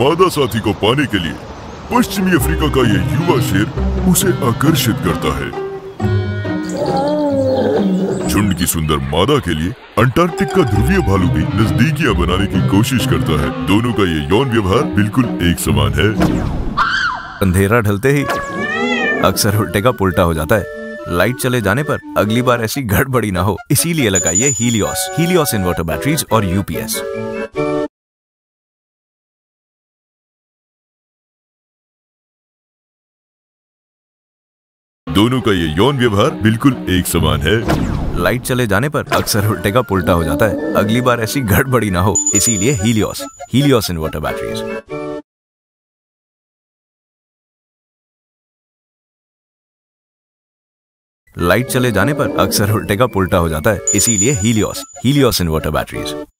मादा साथी को पाने के लिए पश्चिमी अफ्रीका का ये युवा शेर उसे आकर्षित करता है। झुंड की सुंदर मादा के लिए अंटार्कटिक का ध्रुवीय भालू भी नजदीकियां बनाने की कोशिश करता है। दोनों का ये यौन व्यवहार बिल्कुल एक समान है। अंधेरा ढलते ही अक्सर उल्टे का पुल्टा हो जाता है। लाइट चले जाने पर अगली बार ऐसी गड़बड़ी ना हो, इसीलिए लगाइए हीलियोस, हीलियोस इन्वर्टर बैटरीज और यूपीएस। दोनों का ये यौन व्यवहार बिल्कुल एक समान है। लाइट चले जाने पर अक्सर उल्टे का पुल्टा हो जाता है। अगली बार ऐसी गड़बड़ी ना हो, इसीलिए Helios, Helios inverter batteries. Light चले जाने पर अक्सर उल्टे का पुल्टा हो जाता है, इसीलिए हीलियोस, हीलियोस इन्वर्टर बैटरीज।